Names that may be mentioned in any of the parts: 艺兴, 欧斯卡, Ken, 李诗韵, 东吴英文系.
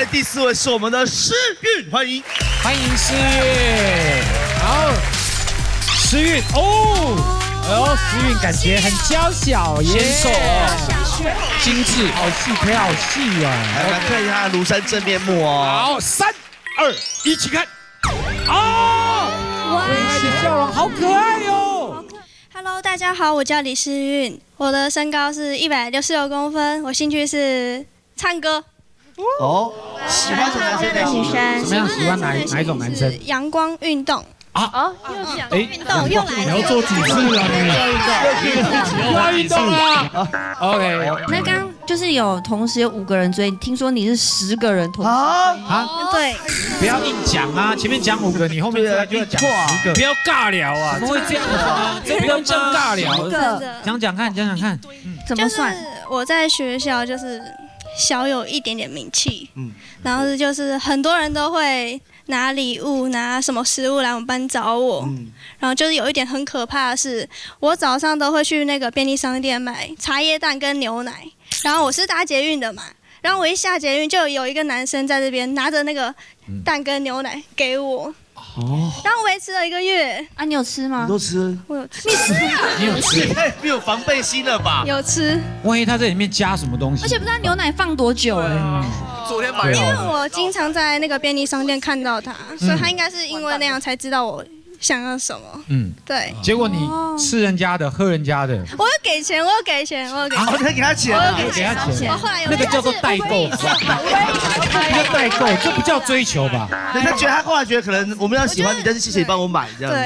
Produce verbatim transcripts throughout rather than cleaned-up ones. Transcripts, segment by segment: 来第四位是我们的诗韵，欢迎，欢迎诗韵。好，诗韵哦，哦，诗韵感觉很娇小耶，精致，好细，腿好细啊！来看一下庐山真面目哦。好，三二一，起看。哦，哇，笑容好可爱哦。Hello， 大家好，我叫李诗韵，我的身高是一百六十六公分，我兴趣是唱歌。 哦，喜欢什么样的女生？怎么样喜欢哪哪一种男生？阳光运动啊！哦，又阳光运动又来了，你要做几次啊？你要运动啊 ！OK， 那刚就是有同时有五个人追，听说你是十个人同时啊啊！对，不要硬讲啊！前面讲五个，你后面就要讲十个，不要尬聊啊！怎么会这样啊？真的这样尬聊？讲讲看，讲讲看，怎么算？我在学校就是。 小有一点点名气，嗯，然后就是很多人都会拿礼物、拿什么食物来我们班找我，嗯，然后就是有一点很可怕的是，我早上都会去那个便利商店买茶叶蛋跟牛奶，然后我是搭捷运的嘛，然后我一下捷运就有一个男生在这边拿着那个蛋跟牛奶给我。 哦，然后维持了一个月啊，你有吃吗？你都吃，我有吃，你吃，你有吃，你太没有防备心了吧？有吃，万一他在里面加什么东西？而且不知道牛奶放多久哎。昨天买，因为我经常在那个便利商店看到他，所以他应该是因为那样才知道我想要什么。嗯，对。结果你吃人家的，喝人家的，我有给钱，我有给钱，我有给钱，我有给他钱，我有给他钱，我后来有那个叫做代购。 这叫代购，这不叫追求吧？对，他觉得他后来觉得可能我们要喜欢你，但是谢谢你帮我买这样子。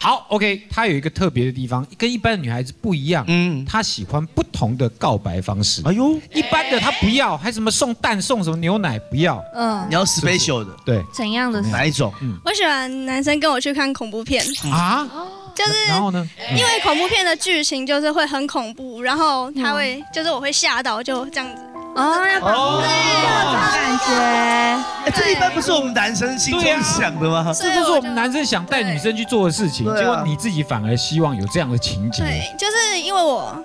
好 ，OK， 她有一个特别的地方，跟一般的女孩子不一样，嗯，她喜欢不同的告白方式。哎呦，一般的她不要，还什么送蛋送什么牛奶不要，嗯，你要 special 的，对，怎样的？哪一种？我喜欢男生跟我去看恐怖片啊，就是然后呢，因为恐怖片的剧情就是会很恐怖，然后他会就是我会吓到，就这样子。 哦，对，感觉，这一般不是我们男生心中想的吗？这就是我们男生想带女生去做的事情，结果你自己反而希望有这样的情节。对，就是因为我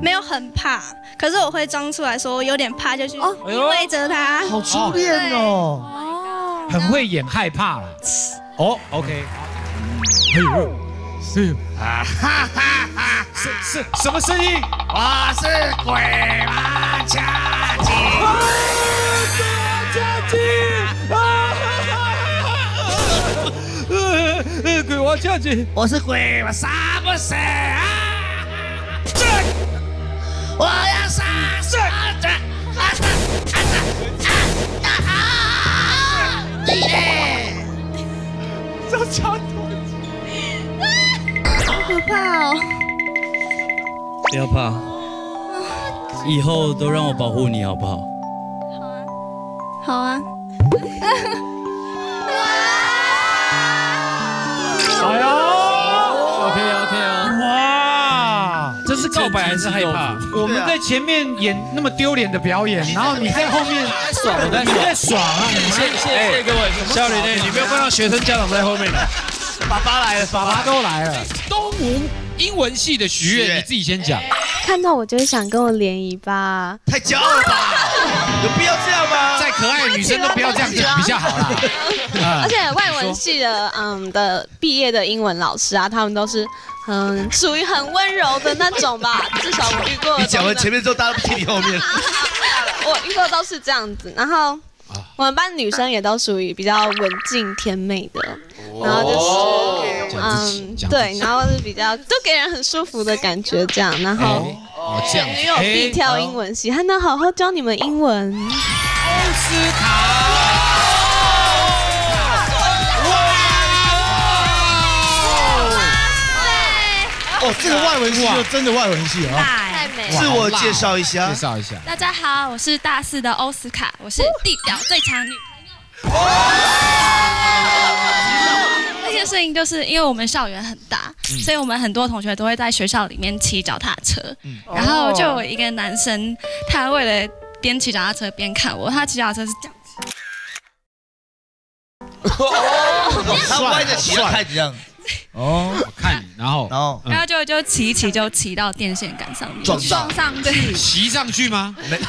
没有很怕，可是我会装出来说有点怕，就去围着他。好初恋哦，很会演害怕了。哦 ，OK， 是啊哈哈哈！是是什么声音？我是鬼马家鸡，家鸡啊！呃，鬼王家鸡，我是鬼，我杀不死啊！我要杀死这啊啊啊啊！耶！这枪。 好可怕哦！不要怕，以后都让我保护你，好不好？好啊，好啊！哎呦 ，OK OK 啊！哇，这是告白还是害怕？我们在前面演那么丢脸的表演，然后你在后面爽，你在爽啊！谢谢谢各位，校园内你没有看到学生家长在后面的。 爸爸来了，爸爸都来了。东吴英文系的许愿，你自己先讲。看到我就会想跟我联谊吧。太骄傲了吧？有必要这样吗？再可爱的女生都不要这样子比较好啦。而且外文系的嗯的毕业的英文老师啊，他们都是嗯属于很温柔的那种吧，至少我遇过。你讲完前面之后，大家都不听你后面。我遇过都是这样子，然后。 我们班女生也都属于比较文静甜美的，然后就是嗯对，然后是比较都给人很舒服的感觉这样，然后女友必跳英文系，还能好好教你们英文。欧斯卡，哇！哦，这个外文系就真的外文系啊。 自我介绍一下，介绍一下。大家好，我是大四的欧斯卡，我是地表最强女朋友。那件事情就是因为我们校园很大，所以我们很多同学都会在学校里面骑脚踏车。然后就有一个男生，他为了边骑脚踏车边看我，他骑脚踏车是这样子，他歪着骑，太这样。哦，我看你，然后然后然后就就骑一骑就骑到电线杆上面，撞上去，骑上去吗？没，骑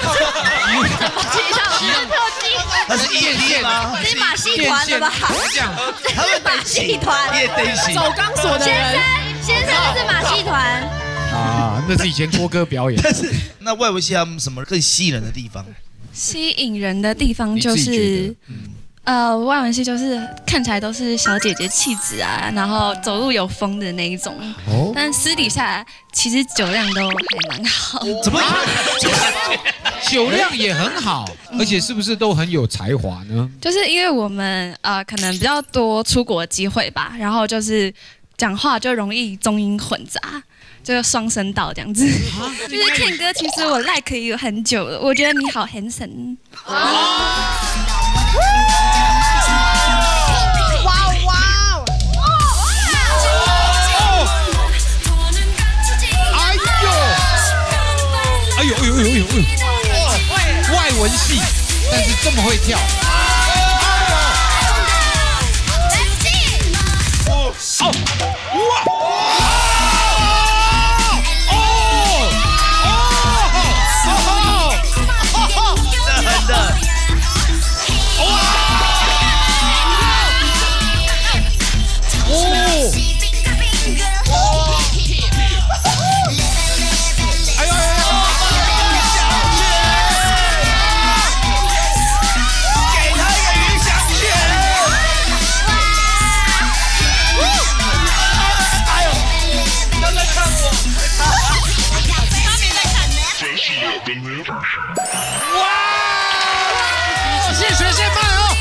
上去特技，那是夜店吗？这是马戏团的吧？这样，他们马戏团，夜灯型，走钢索的人，先生，先生是马戏团。啊，那是以前郭哥表演。但是那外围戏他们什么更吸引人的地方？吸引人的地方就是。呃，外文系就是看起来都是小姐姐气质啊，然后走路有风的那一种。哦。但私底下其实酒量都还蛮好。怎么？酒量也很好，而且是不是都很有才华呢？就是因为我们呃可能比较多出国机会吧，然后就是讲话就容易中英混杂，就是双声道这样子。就是 Ken 哥，其实我 like 有很久了，我觉得你好 handsome。哎呦哎呦哎呦哎呦！外文系，但是这么会跳。好，哇！哦哦哦！真的。哇！哦！哇！现学现卖哦！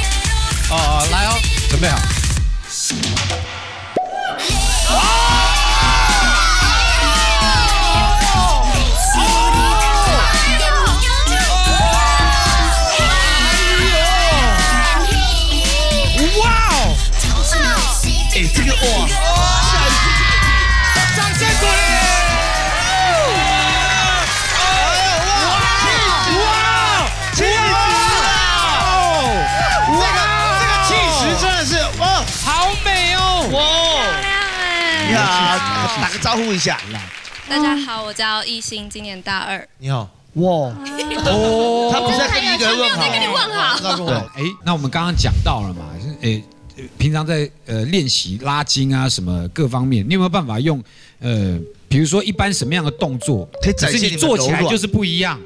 哦，来哦，准备好。哇！哦！哎，这个哇！掌声鼓励！打个招呼一下，大家好，我叫艺兴，今年大二。你好，哇，哦，他不是在跟你一个问好，跟你问好。对，哎，那我们刚刚讲到了嘛，哎，平常在呃练习拉筋啊什么各方面，你有没有办法用呃，比如说一般什么样的动作，可是你做起来就是不一样，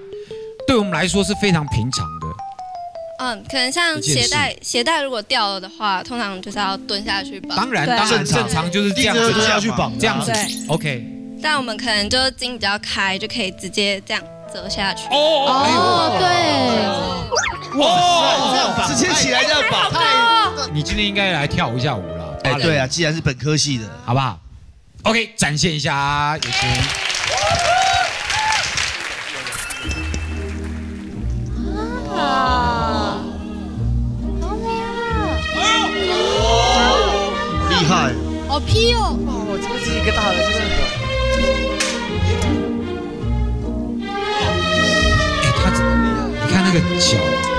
对我们来说是非常平常的。嗯，可能像鞋带，鞋带如果掉了的话，通常就是要蹲下去绑。当然，当然正常就是这样子蹲下去绑，这样子。OK。但我们可能就是筋比较开，就可以直接这样折下去。哦，对。哇，这样绑，直接起来这样绑。你今天应该来跳一下舞了。哎，对啊，既然是本科系的，好不好 ？OK， 展现一下也行。好皮哦！哇，我这个是一个大的，就是哎，他，你看那个脚。